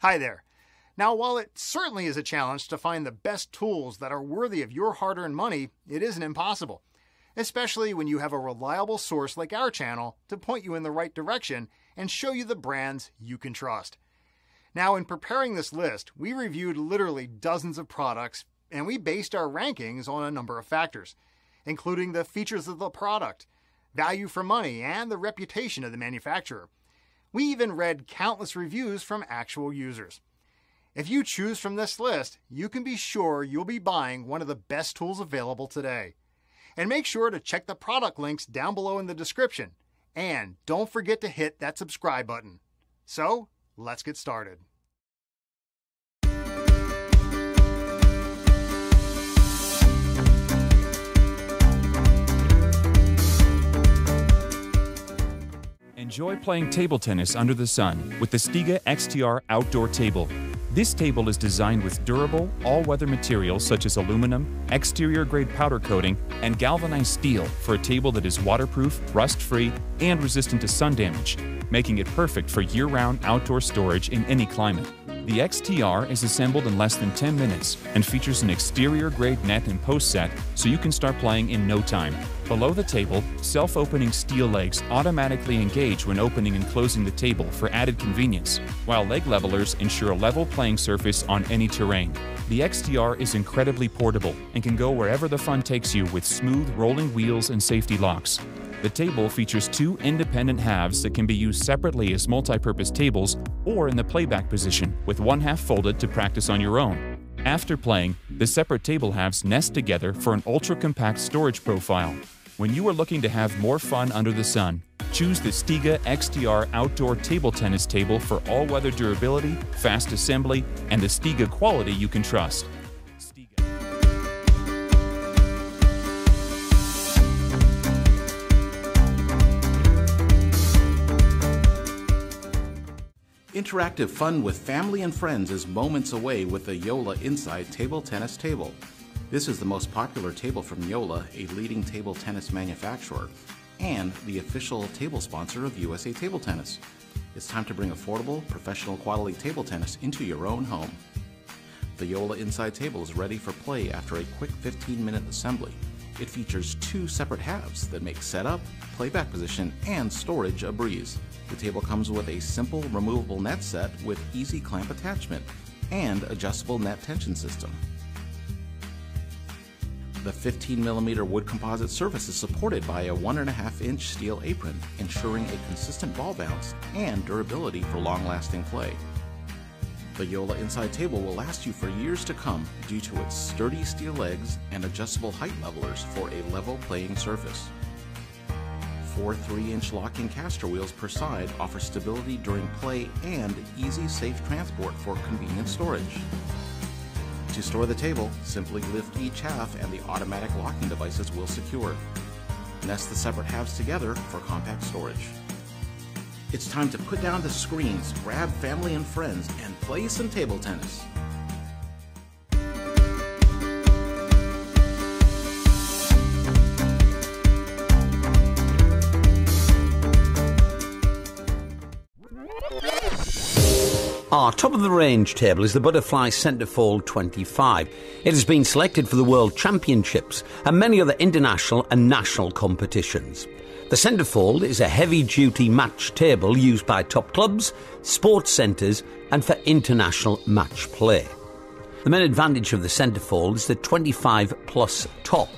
Hi there. Now, while it certainly is a challenge to find the best tools that are worthy of your hard-earned money, it isn't impossible, especially when you have a reliable source like our channel to point you in the right direction and show you the brands you can trust. Now, in preparing this list, we reviewed literally dozens of products, and we based our rankings on a number of factors, including the features of the product, value for money, and the reputation of the manufacturer. We even read countless reviews from actual users. If you choose from this list, you can be sure you'll be buying one of the best tools available today. And make sure to check the product links down below in the description. And don't forget to hit that subscribe button. So, let's get started. Enjoy playing table tennis under the sun with the Stiga XTR outdoor table. This table is designed with durable, all-weather materials such as aluminum, exterior-grade powder coating, and galvanized steel for a table that is waterproof, rust-free, and resistant to sun damage, making it perfect for year-round outdoor storage in any climate. The XTR is assembled in less than 10 minutes and features an exterior-grade net and post set so you can start playing in no time. Below the table, self-opening steel legs automatically engage when opening and closing the table for added convenience, while leg levelers ensure a level playing surface on any terrain. The XTR is incredibly portable and can go wherever the fun takes you with smooth rolling wheels and safety locks. The table features two independent halves that can be used separately as multi-purpose tables or in the playback position, with one half folded to practice on your own. After playing, the separate table halves nest together for an ultra-compact storage profile. When you are looking to have more fun under the sun, choose the Stiga XTR Outdoor Table Tennis Table for all-weather durability, fast assembly, and the Stiga quality you can trust. Interactive fun with family and friends is moments away with the JOOLA Inside Table Tennis Table. This is the most popular table from JOOLA, a leading table tennis manufacturer, and the official table sponsor of USA Table Tennis. It's time to bring affordable, professional quality table tennis into your own home. The JOOLA Inside Table is ready for play after a quick 15-minute assembly. It features two separate halves that make setup, playback position, and storage a breeze. The table comes with a simple removable net set with easy clamp attachment and adjustable net tension system. The 15mm wood composite surface is supported by a 1.5-inch steel apron, ensuring a consistent ball bounce and durability for long-lasting play. The JOOLA Inside Table will last you for years to come due to its sturdy steel legs and adjustable height levelers for a level playing surface. Four 3-inch locking caster wheels per side offer stability during play and easy, safe transport for convenient storage. To store the table, simply lift each half and the automatic locking devices will secure. Nest the separate halves together for compact storage. It's time to put down the screens, grab family and friends, and play some table tennis. Our top-of-the-range table is the Butterfly Centrefold 25. It has been selected for the World Championships and many other international and national competitions. The Centrefold is a heavy-duty match table used by top clubs, sports centres and for international match play. The main advantage of the Centrefold is the 25 plus top.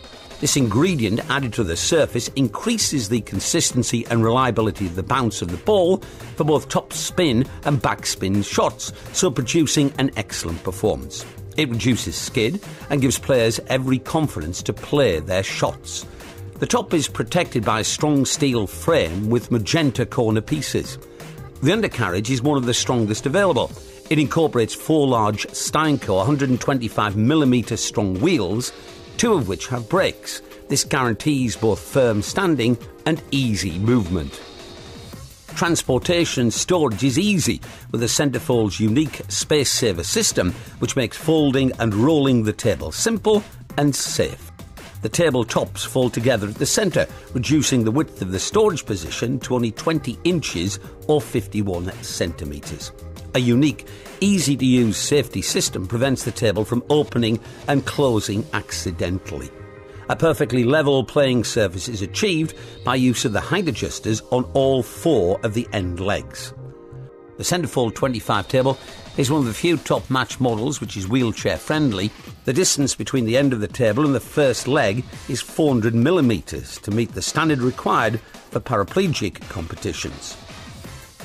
This ingredient added to the surface increases the consistency and reliability of the bounce of the ball for both top spin and backspin shots, so producing an excellent performance. It reduces skid and gives players every confidence to play their shots. The top is protected by a strong steel frame with magenta corner pieces. The undercarriage is one of the strongest available. It incorporates four large Steincore 125mm strong wheels, two of which have brakes. This guarantees both firm standing and easy movement. Transportation and storage is easy with the Centrefold's unique space saver system, which makes folding and rolling the table simple and safe. The table tops fold together at the centre, reducing the width of the storage position to only 20 inches or 51 centimetres. A unique, easy-to-use safety system prevents the table from opening and closing accidentally. A perfectly level playing surface is achieved by use of the height adjusters on all four of the end legs. The Centrefold 25 table is one of the few top match models which is wheelchair-friendly. The distance between the end of the table and the first leg is 400 millimetres to meet the standard required for paraplegic competitions.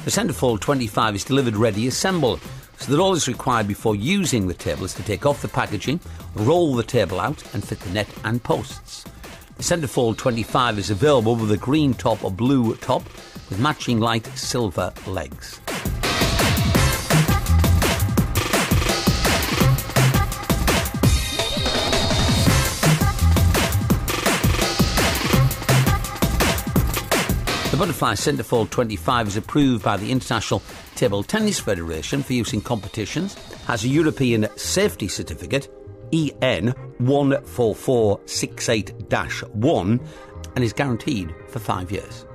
The Centrefold 25 is delivered ready assembled, so that all that's required before using the table is to take off the packaging, roll the table out and fit the net and posts. The Centrefold 25 is available with a green top or blue top with matching light silver legs. The Butterfly Centrefold 25 is approved by the International Table Tennis Federation for use in competitions, has a European Safety Certificate, EN 14468-1, and is guaranteed for 5 years.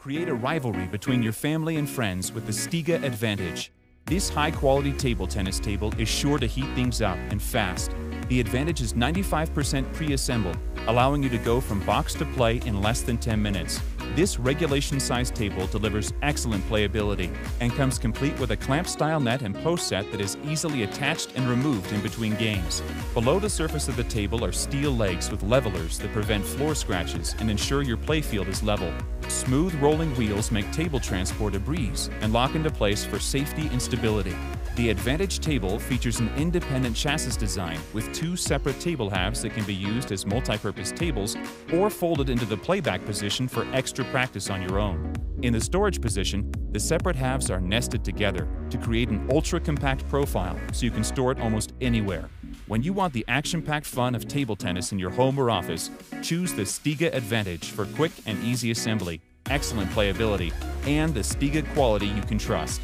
Create a rivalry between your family and friends with the Stiga Advantage. This high-quality table tennis table is sure to heat things up, and fast. The Advantage is 95% pre-assembled, allowing you to go from box to play in less than 10 minutes. This regulation-sized table delivers excellent playability and comes complete with a clamp-style net and post set that is easily attached and removed in between games. Below the surface of the table are steel legs with levelers that prevent floor scratches and ensure your playfield is level. Smooth rolling wheels make table transport a breeze and lock into place for safety and stability. The Advantage table features an independent chassis design with two separate table halves that can be used as multi-purpose tables or folded into the playback position for extra practice on your own. In the storage position, the separate halves are nested together to create an ultra-compact profile so you can store it almost anywhere. When you want the action-packed fun of table tennis in your home or office, choose the Stiga Advantage for quick and easy assembly, excellent playability, and the Stiga quality you can trust.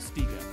Stiga.